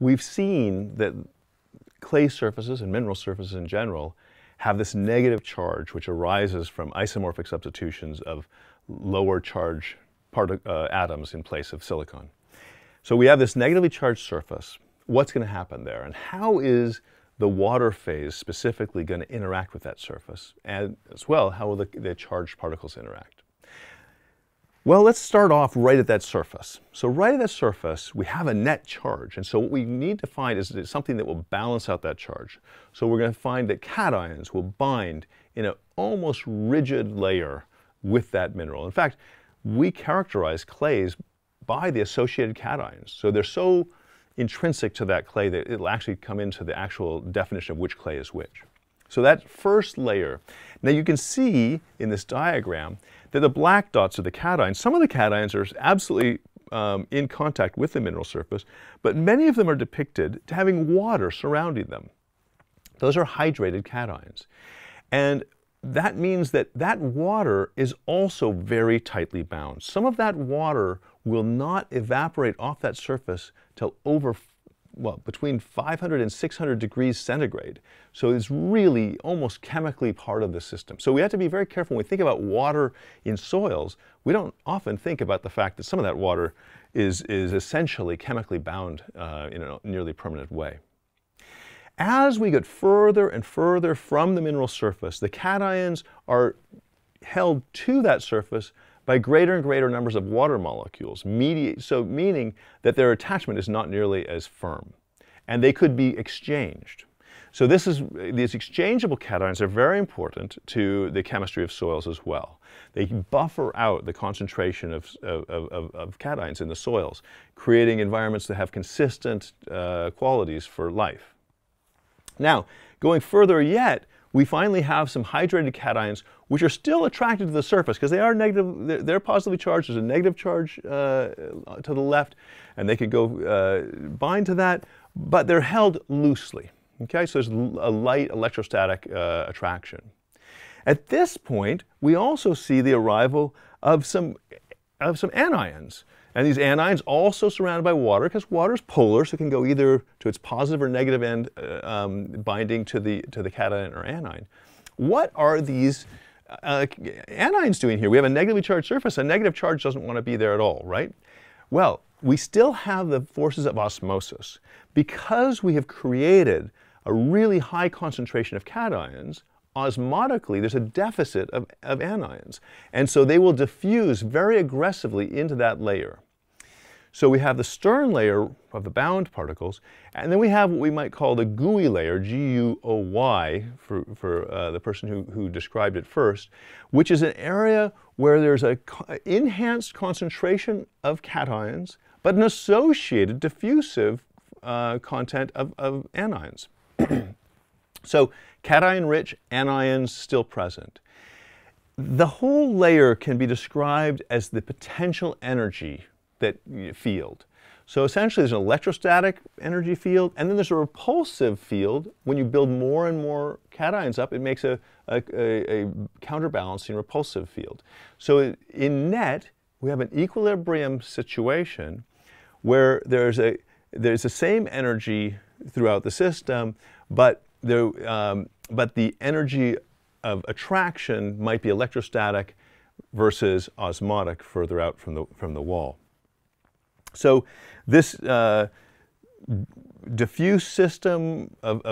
we've seen that clay surfaces and mineral surfaces in general have this negative charge which arises from isomorphic substitutions of lower charge atoms in place of silicon. So we have this negatively charged surface. What's going to happen there? And how is the water phase specifically going to interact with that surface? And as well, how will the charged particles interact? Well, let's start off right at that surface. So right at that surface, we have a net charge. And so what we need to find is something that will balance out that charge. So we're going to find that cations will bind in an almost rigid layer with that mineral. In fact, we characterize clays by the associated cations. So they're so intrinsic to that clay that it'll actually come into the actual definition of which clay is which. So that first layer. Now you can see in this diagram that the black dots are the cations. Some of the cations are absolutely in contact with the mineral surface, but many of them are depicted to having water surrounding them. Those are hydrated cations. And that means that that water is also very tightly bound. Some of that water will not evaporate off that surface till over, well, between 500 and 600 degrees centigrade. So it's really almost chemically part of the system. So we have to be very careful when we think about water in soils. We don't often think about the fact that some of that water is essentially chemically bound in a nearly permanent way. As we get further and further from the mineral surface, the cations are held to that surface by greater and greater numbers of water molecules, so meaning that their attachment is not nearly as firm, and they could be exchanged. So these exchangeable cations are very important to the chemistry of soils as well. They buffer out the concentration of cations in the soils, creating environments that have consistent qualities for life. Now, going further yet, we finally have some hydrated cations which are still attracted to the surface because they are negative, they're positively charged, there's a negative charge to the left, and they could go bind to that, but they're held loosely. Okay, so there's a light electrostatic attraction. At this point, we also see the arrival of some anions. And these anions also surrounded by water because water is polar, so it can go either to its positive or negative end, binding to the cation or anion. What are these anions doing here? We have a negatively charged surface. A negative charge doesn't want to be there at all, right? Well, we still have the forces of osmosis. Because we have created a really high concentration of cations, osmotically, there's a deficit of anions. And so they will diffuse very aggressively into that layer. So we have the Stern layer of the bound particles, and then we have what we might call the Gouy layer, G-U-O-Y, for the person who described it first, which is an area where there's an enhanced concentration of cations, but an associated diffusive content of anions. So cation-rich, anions still present. The whole layer can be described as the potential energy field. So essentially there's an electrostatic energy field, and then there's a repulsive field. When you build more and more cations up, it makes a counterbalancing repulsive field. So in net, we have an equilibrium situation where there's the same energy throughout the system, but the energy of attraction might be electrostatic versus osmotic further out from the wall. So this diffuse system of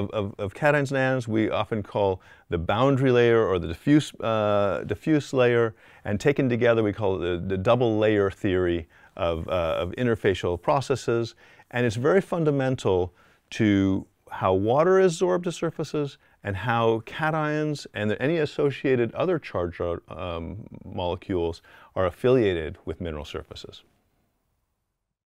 cations and anions we often call the boundary layer or the diffuse layer, and taken together we call it the double layer theory of interfacial processes, and it's very fundamental to how water is absorbed to surfaces and how cations and any associated other charged molecules are affiliated with mineral surfaces.